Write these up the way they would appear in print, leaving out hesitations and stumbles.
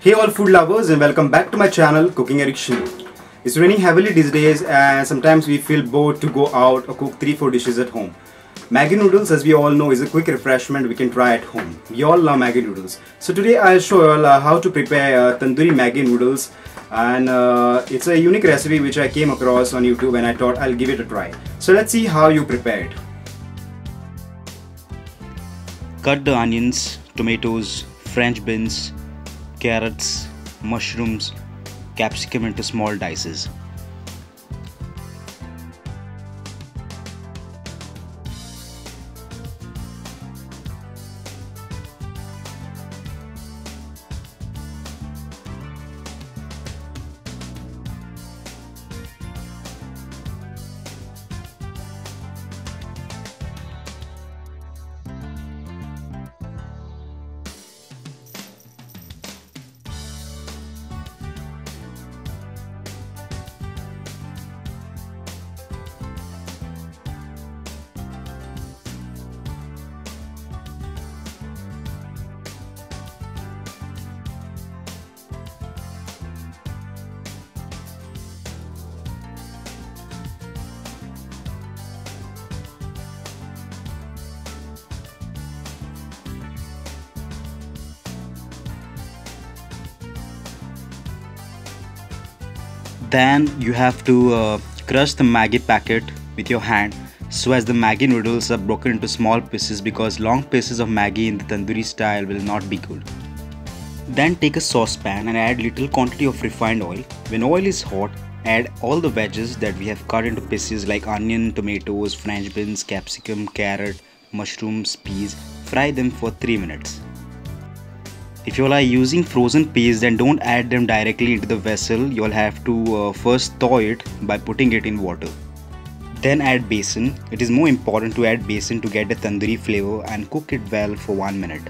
Hey all food lovers, and welcome back to my channel Cooking Addiction. It's raining heavily these days and sometimes we feel bored to go out or cook 3-4 dishes at home. Maggi noodles, as we all know, is a quick refreshment we can try at home. We all love Maggi noodles. So today I'll show you all how to prepare Tandoori Maggi noodles, and it's a unique recipe which I came across on YouTube and I thought I'll give it a try. So let's see how you prepare it. Cut the onions, tomatoes, French beans, carrots, mushrooms, capsicum into small dices. Then you have to crush the Maggi packet with your hand, so as the Maggi noodles are broken into small pieces, because long pieces of Maggi in the tandoori style will not be good. Then take a saucepan and add little quantity of refined oil. When oil is hot, add all the veggies that we have cut into pieces like onion, tomatoes, French beans, capsicum, carrot, mushrooms, peas. Fry them for 3 minutes. If you all are using frozen peas, then don't add them directly into the vessel. You all have to first thaw it by putting it in water. Then add besan. It is more important to add besan to get the tandoori flavor, and cook it well for 1 minute.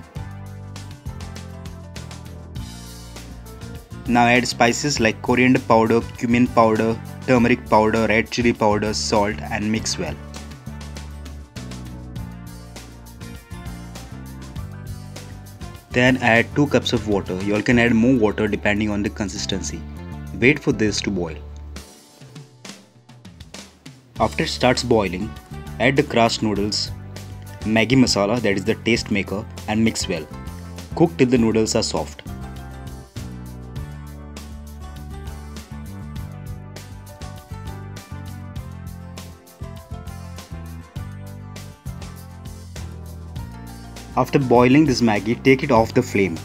Now add spices like coriander powder, cumin powder, turmeric powder, red chili powder, salt, and mix well. Then add 2 cups of water. You all can add more water depending on the consistency. Wait for this to boil. After it starts boiling, add the crushed noodles, Maggi masala, that is the taste maker, and mix well. Cook till the noodles are soft. After boiling this Maggi, take it off the flame.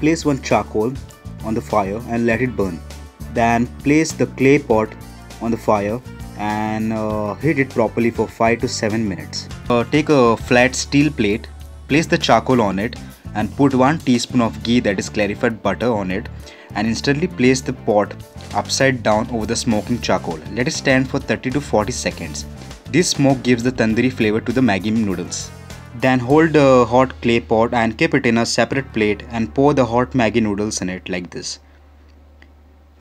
Place 1 charcoal on the fire and let it burn. Then place the clay pot on the fire and heat it properly for 5 to 7 minutes. Take a flat steel plate, place the charcoal on it and put 1 teaspoon of ghee, that is clarified butter, on it, and instantly place the pot upside down over the smoking charcoal. Let it stand for 30 to 40 seconds. This smoke gives the tandoori flavor to the Maggi noodles. Then hold the hot clay pot and keep it in a separate plate and pour the hot Maggi noodles in it like this.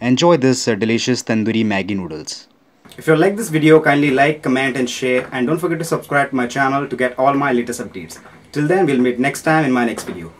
Enjoy this delicious tandoori Maggi noodles. If you like this video, kindly like, comment and share, and don't forget to subscribe to my channel to get all my latest updates. Till then, we'll meet next time in my next video.